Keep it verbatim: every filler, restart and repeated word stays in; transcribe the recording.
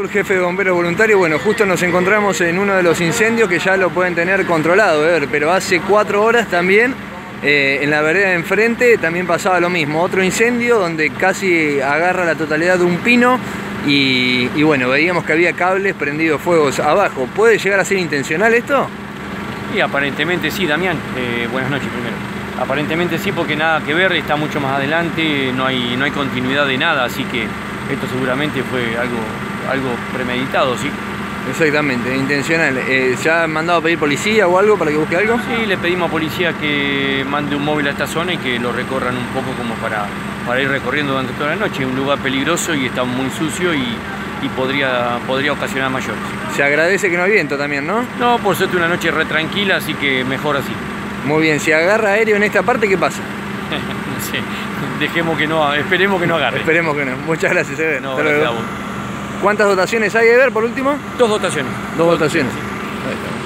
El jefe de bomberos voluntario, bueno, justo nos encontramos en uno de los incendios que ya lo pueden tener controlado, Eber, pero hace cuatro horas también, eh, en la vereda de enfrente, también pasaba lo mismo. Otro incendio donde casi agarra la totalidad de un pino y, y bueno, veíamos que había cables prendidos fuegos abajo. ¿Puede llegar a ser intencional esto? Y aparentemente sí, Damián. Eh, buenas noches primero. Aparentemente sí, porque nada que ver, está mucho más adelante, no hay, no hay continuidad de nada, así que esto seguramente fue algo... algo premeditado, ¿sí? Exactamente, intencional. Eh, ¿Se ha mandado a pedir policía o algo para que busque algo? Sí, le pedimos a policía que mande un móvil a esta zona y que lo recorran un poco como para, para ir recorriendo durante toda la noche. Es un lugar peligroso y está muy sucio y, y podría, podría ocasionar mayores. Se agradece que no hay viento también, ¿no? No, por suerte una noche re tranquila, así que mejor así. Muy bien, si agarra aéreo en esta parte, ¿qué pasa? No sé, dejemos que no, esperemos que no agarre. Esperemos que no. Muchas gracias, Eber. No, gracias a vos. ¿Cuántas dotaciones hay, Eber, por último? Dos dotaciones. Dos, Dos dotaciones. dotaciones. Ahí está.